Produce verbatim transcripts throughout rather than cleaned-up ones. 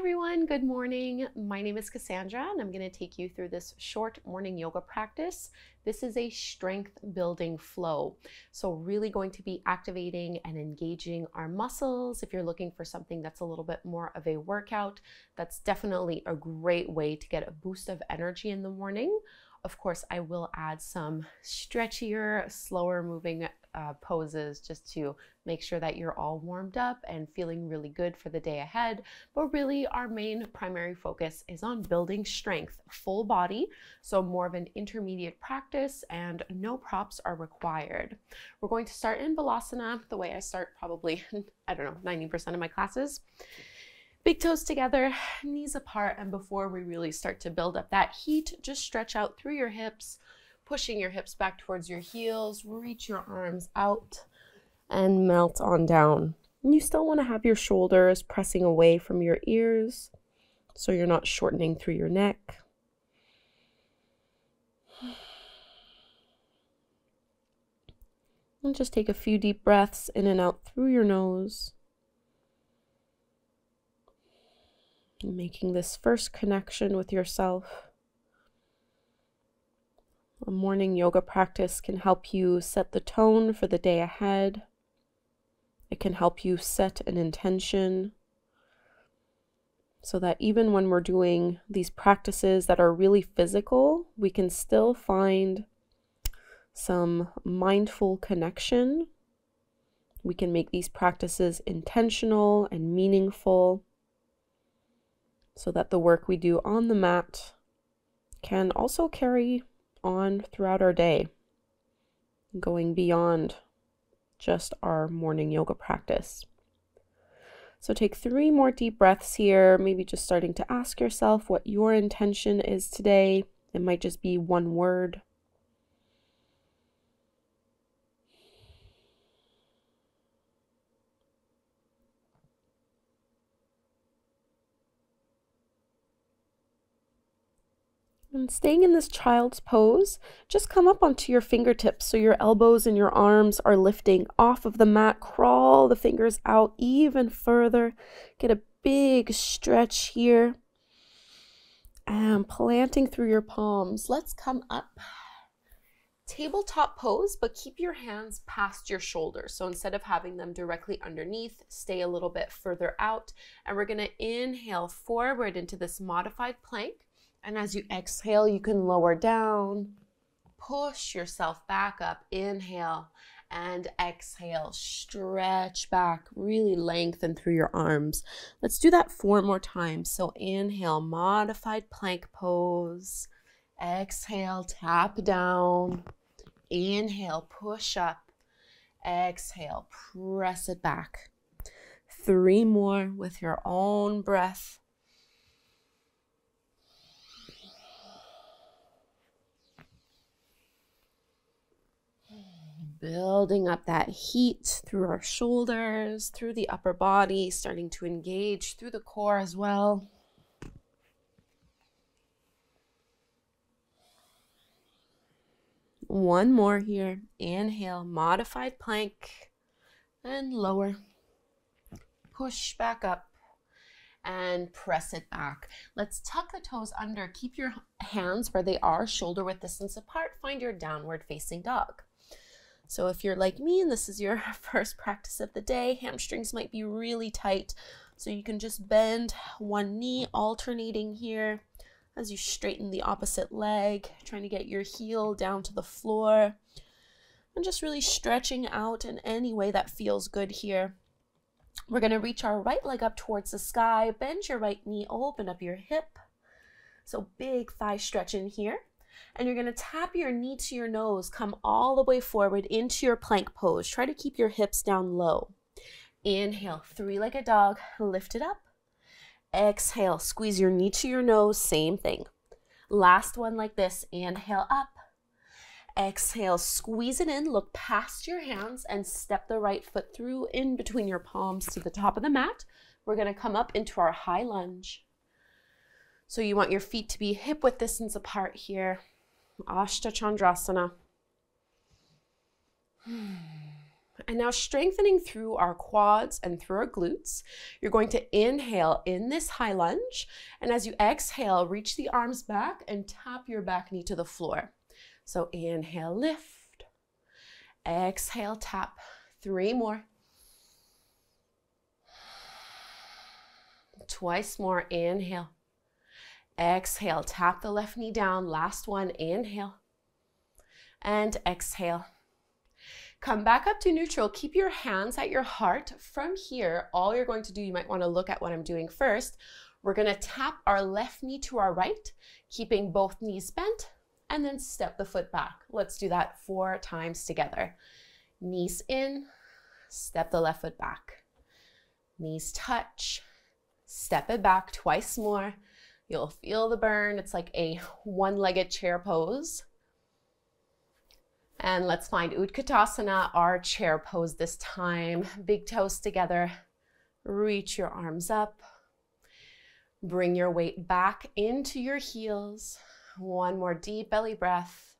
everyone, good morning. My name is Cassandra and I'm going to take you through this short morning yoga practice. This is a strength building flow. So really going to be activating and engaging our muscles. If you're looking for something that's a little bit more of a workout, that's definitely a great way to get a boost of energy in the morning. Of course, I will add some stretchier, slower moving uh, poses just to make sure that you're all warmed up and feeling really good for the day ahead. But really our main primary focus is on building strength, full body. So more of an intermediate practice and no props are required. We're going to start in Balasana, the way I start probably, I don't know, ninety percent of my classes. Big toes together, knees apart, and before we really start to build up that heat, just stretch out through your hips, pushing your hips back towards your heels, reach your arms out, and melt on down. And you still want to have your shoulders pressing away from your ears, so you're not shortening through your neck. And just take a few deep breaths in and out through your nose. Making this first connection with yourself. A morning yoga practice can help you set the tone for the day ahead. It can help you set an intention so that even when we're doing these practices that are really physical, we can still find some mindful connection. We can make these practices intentional and meaningful, so that the work we do on the mat can also carry on throughout our day, going beyond just our morning yoga practice. So take three more deep breaths here, maybe just starting to ask yourself what your intention is today. It might just be one word. And staying in this child's pose, just come up onto your fingertips so your elbows and your arms are lifting off of the mat. Crawl the fingers out even further. Get a big stretch here. And planting through your palms. Let's come up. Tabletop pose, but keep your hands past your shoulders. So instead of having them directly underneath, stay a little bit further out. And we're going to inhale forward into this modified plank. And as you exhale, you can lower down, push yourself back up, inhale and exhale, stretch back, really lengthen through your arms. Let's do that four more times. So inhale, modified plank pose, exhale, tap down, inhale, push up, exhale, press it back. Three more with your own breath. Building up that heat through our shoulders, through the upper body, starting to engage through the core as well. One more here. Inhale, modified plank, and lower. Push back up and press it back. Let's tuck the toes under. Keep your hands where they are, shoulder width distance apart. Find your downward facing dog. So if you're like me and this is your first practice of the day, hamstrings might be really tight. So you can just bend one knee, alternating here as you straighten the opposite leg, trying to get your heel down to the floor and just really stretching out in any way that feels good here. We're going to reach our right leg up towards the sky, bend your right knee, open up your hip. So big thigh stretch in here. And you're going to tap your knee to your nose, come all the way forward into your plank pose. Try to keep your hips down low. Inhale, three-legged dog, lift it up. Exhale, squeeze your knee to your nose, same thing. Last one like this, inhale up. Exhale, squeeze it in, look past your hands and step the right foot through in between your palms to the top of the mat. We're going to come up into our high lunge. So you want your feet to be hip width distance apart here. Ashtachandrasana. And now strengthening through our quads and through our glutes, you're going to inhale in this high lunge. And as you exhale, reach the arms back and tap your back knee to the floor. So inhale, lift. Exhale, tap. Three more. Twice more, inhale. Exhale, tap the left knee down. Last one, inhale. And exhale. Come back up to neutral. Keep your hands at your heart. From here, all you're going to do, you might want to look at what I'm doing first. We're going to tap our left knee to our right, keeping both knees bent, and then step the foot back. Let's do that four times together. Knees in, step the left foot back. Knees touch, step it back twice more. You'll feel the burn. It's like a one-legged chair pose. And let's find Utkatasana, our chair pose this time. Big toes together, reach your arms up. Bring your weight back into your heels. One more deep belly breath.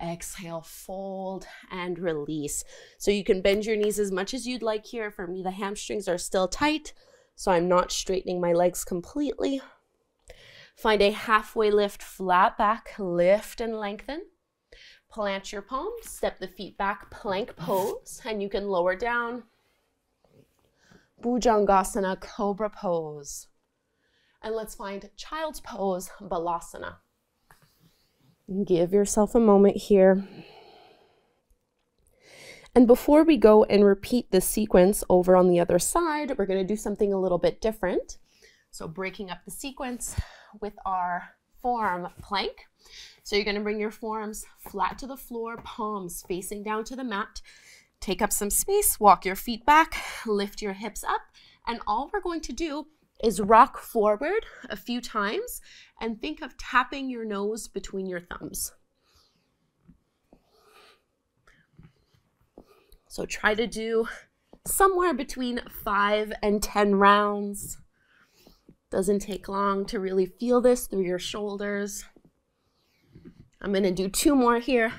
Exhale, fold and release. So you can bend your knees as much as you'd like here. For me, the hamstrings are still tight, so I'm not straightening my legs completely. Find a halfway lift, flat back, lift and lengthen. Plant your palms, step the feet back, plank pose, and you can lower down. Bhujangasana, cobra pose. And let's find child's pose, Balasana. Give yourself a moment here. And before we go and repeat the sequence over on the other side, we're going to do something a little bit different. So breaking up the sequence with our forearm plank. So you're going to bring your forearms flat to the floor, palms facing down to the mat. Take up some space, walk your feet back, lift your hips up, and all we're going to do is rock forward a few times and think of tapping your nose between your thumbs. So try to do somewhere between five and ten rounds. Doesn't take long to really feel this through your shoulders. I'm gonna do two more here.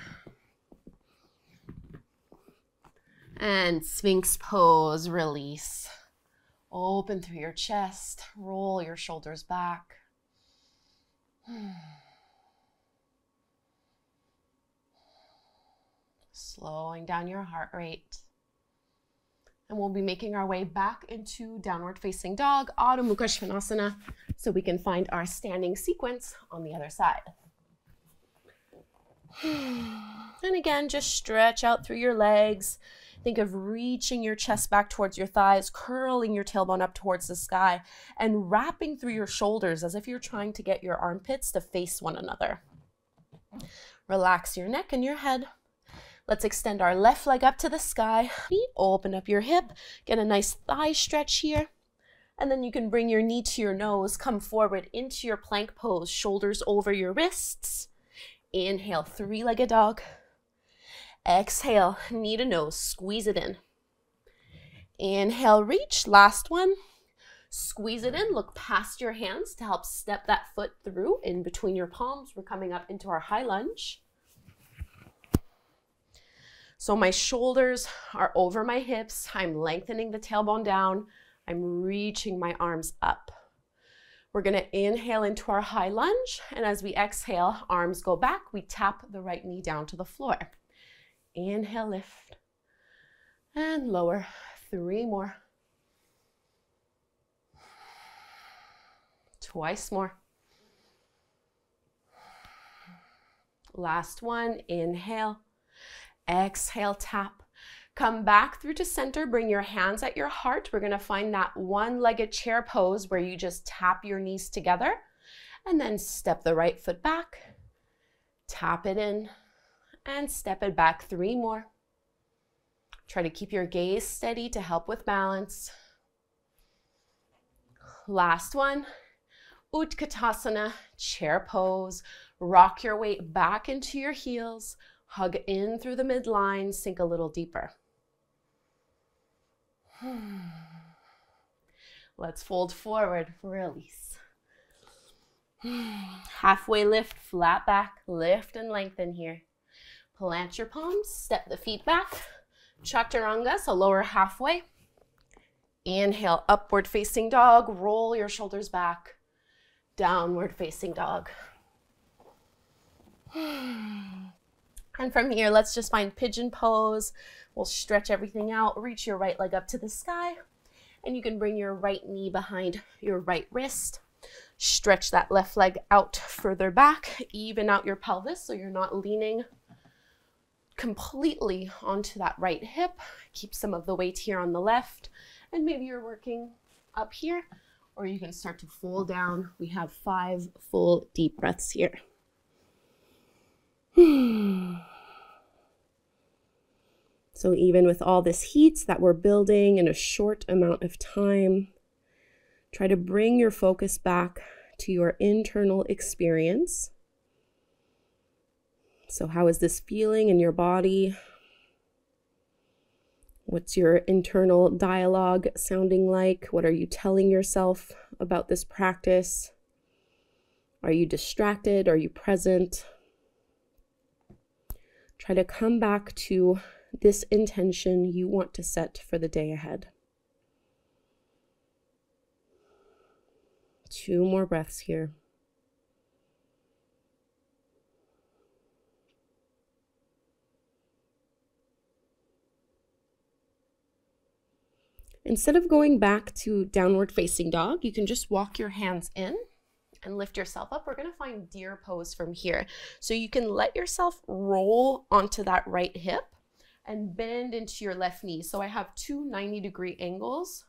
And Sphinx pose, release. Open through your chest, roll your shoulders back. Slowing down your heart rate. And we'll be making our way back into downward facing dog, Adho Mukha Svanasana, so we can find our standing sequence on the other side. And again, just stretch out through your legs. Think of reaching your chest back towards your thighs, curling your tailbone up towards the sky, and wrapping through your shoulders as if you're trying to get your armpits to face one another. Relax your neck and your head. Let's extend our left leg up to the sky. Open up your hip, get a nice thigh stretch here. And then you can bring your knee to your nose, come forward into your plank pose, shoulders over your wrists. Inhale, three-legged dog. Exhale, knee to nose, squeeze it in. Inhale, reach, last one. Squeeze it in, look past your hands to help step that foot through in between your palms. We're coming up into our high lunge. So my shoulders are over my hips. I'm lengthening the tailbone down. I'm reaching my arms up. We're gonna inhale into our high lunge, and as we exhale, arms go back. We tap the right knee down to the floor. Inhale, lift, and lower. Three more. Twice more. Last one, inhale. Exhale, tap. Come back through to center, bring your hands at your heart. We're gonna find that one-legged chair pose where you just tap your knees together, and then step the right foot back, tap it in, and step it back, three more. Try to keep your gaze steady to help with balance. Last one, Utkatasana, chair pose. Rock your weight back into your heels, hug in through the midline, sink a little deeper. Let's fold forward, release. Halfway lift, flat back, lift and lengthen here. Plant your palms, step the feet back, Chaturanga, so lower halfway. Inhale, upward facing dog, roll your shoulders back, downward facing dog. And from here, let's just find pigeon pose. We'll stretch everything out, reach your right leg up to the sky, and you can bring your right knee behind your right wrist. Stretch that left leg out further back, even out your pelvis so you're not leaning completely onto that right hip. Keep some of the weight here on the left, and maybe you're working up here, or you can start to fold down. We have five full deep breaths here. So even with all this heat that we're building in a short amount of time, try to bring your focus back to your internal experience. So how is this feeling in your body? What's your internal dialogue sounding like? What are you telling yourself about this practice? Are you distracted? Are you present? Try to come back to this intention you want to set for the day ahead. Two more breaths here. Instead of going back to downward facing dog, you can just walk your hands in and lift yourself up. We're gonna find deer pose from here. So you can let yourself roll onto that right hip and bend into your left knee. So I have two ninety degree angles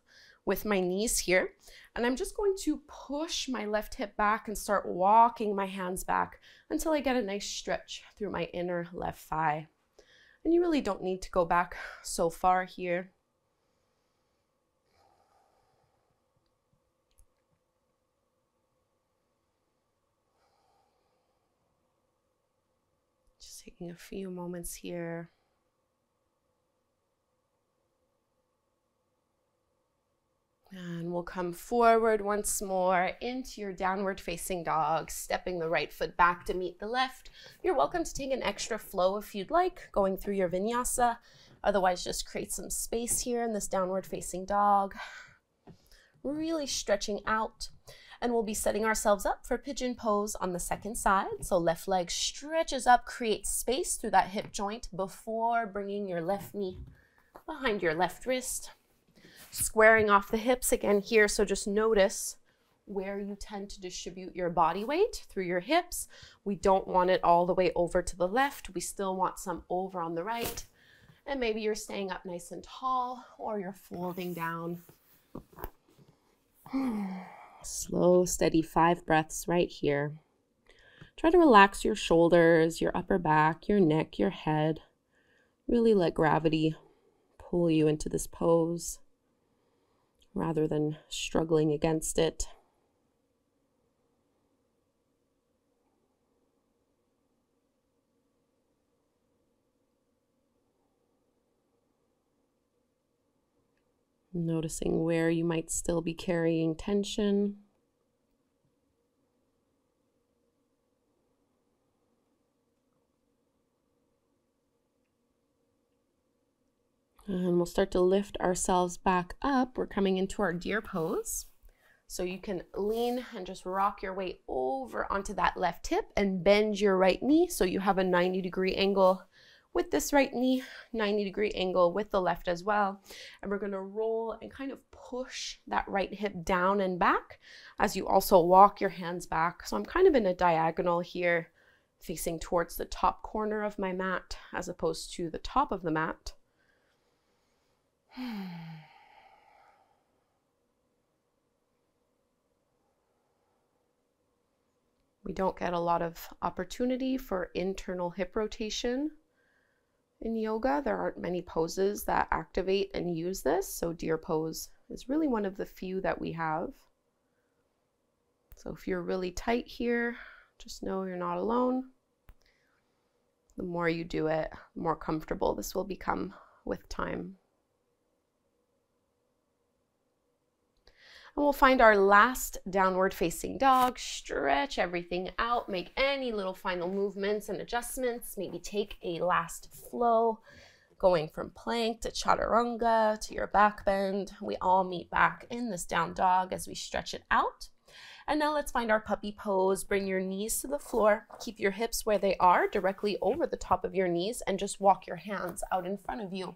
with my knees here, and I'm just going to push my left hip back and start walking my hands back until I get a nice stretch through my inner left thigh. And you really don't need to go back so far here. Just taking a few moments here. And we'll come forward once more into your downward facing dog, stepping the right foot back to meet the left. You're welcome to take an extra flow if you'd like, going through your vinyasa. Otherwise, just create some space here in this downward facing dog. Really stretching out. And we'll be setting ourselves up for pigeon pose on the second side. So left leg stretches up, creates space through that hip joint before bringing your left knee behind your left wrist. Squaring off the hips again here, so just notice where you tend to distribute your body weight through your hips. We don't want it all the way over to the left. We still want some over on the right. And maybe you're staying up nice and tall, or you're folding down. Slow, steady five breaths right here. Try to relax your shoulders, your upper back, your neck, your head. Really let gravity pull you into this pose, rather than struggling against it. Noticing where you might still be carrying tension. And we'll start to lift ourselves back up. We're coming into our deer pose. So you can lean and just rock your weight over onto that left hip and bend your right knee. So you have a ninety degree angle with this right knee, ninety degree angle with the left as well. And we're gonna roll and kind of push that right hip down and back as you also walk your hands back. So I'm kind of in a diagonal here, facing towards the top corner of my mat as opposed to the top of the mat. We don't get a lot of opportunity for internal hip rotation in yoga. There aren't many poses that activate and use this, so deer pose is really one of the few that we have. So if you're really tight here, just know you're not alone. The more you do it, the more comfortable this will become with time. And we'll find our last downward facing dog, stretch everything out, make any little final movements and adjustments, maybe take a last flow, going from plank to chaturanga to your back bend. We all meet back in this down dog as we stretch it out. And now let's find our puppy pose. Bring your knees to the floor. Keep your hips where they are, directly over the top of your knees, and just walk your hands out in front of you.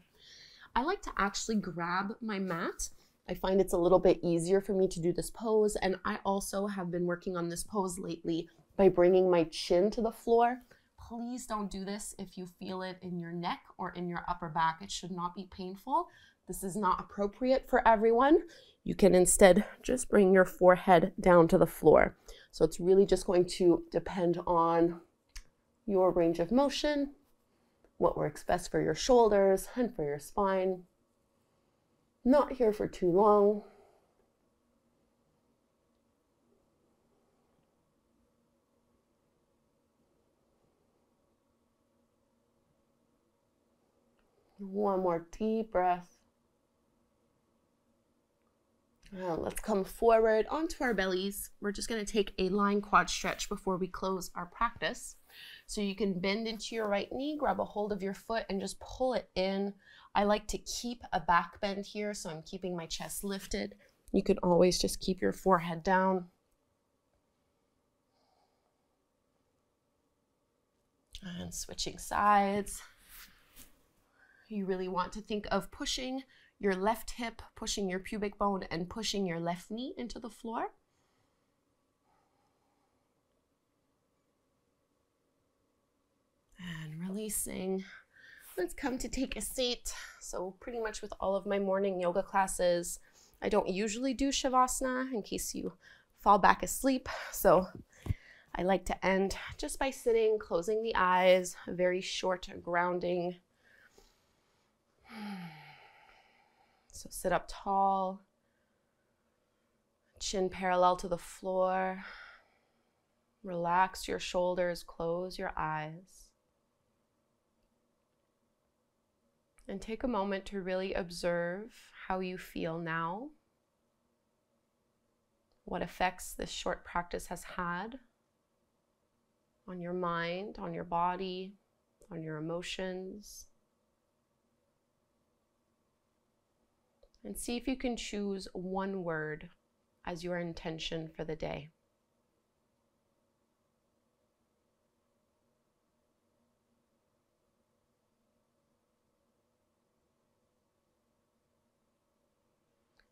I like to actually grab my mat. I find it's a little bit easier for me to do this pose, and I also have been working on this pose lately by bringing my chin to the floor. Please don't do this if you feel it in your neck or in your upper back. It should not be painful. This is not appropriate for everyone. You can instead just bring your forehead down to the floor. So it's really just going to depend on your range of motion, what works best for your shoulders and for your spine. Not here for too long. One more deep breath. Now let's come forward onto our bellies. We're just going to take a lying quad stretch before we close our practice. So you can bend into your right knee, grab a hold of your foot and just pull it in. I like to keep a back bend here, so I'm keeping my chest lifted. You can always just keep your forehead down. And switching sides. You really want to think of pushing your left hip, pushing your pubic bone, and pushing your left knee into the floor. And releasing. Let's come to take a seat. So pretty much with all of my morning yoga classes, I don't usually do shavasana in case you fall back asleep. So I like to end just by sitting, closing the eyes, very short grounding. So sit up tall, chin parallel to the floor. Relax your shoulders, close your eyes. And take a moment to really observe how you feel now, what effects this short practice has had on your mind, on your body, on your emotions. And see if you can choose one word as your intention for the day.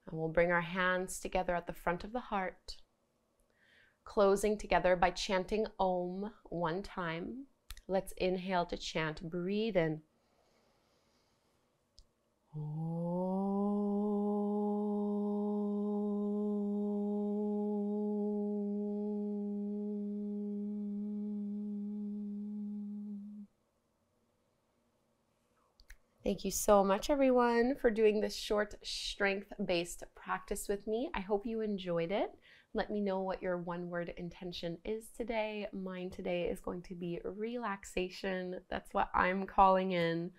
And we'll bring our hands together at the front of the heart, closing together by chanting Om one time. Let's inhale to chant. Breathe in. Om. Thank you so much, everyone, for doing this short strength-based practice with me. I hope you enjoyed it. Let me know what your one-word intention is today. Mine today is going to be relaxation. That's what I'm calling in.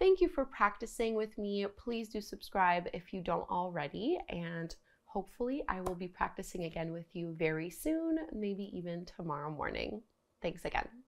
Thank you for practicing with me. Please do subscribe if you don't already, and hopefully I will be practicing again with you very soon, maybe even tomorrow morning. Thanks again.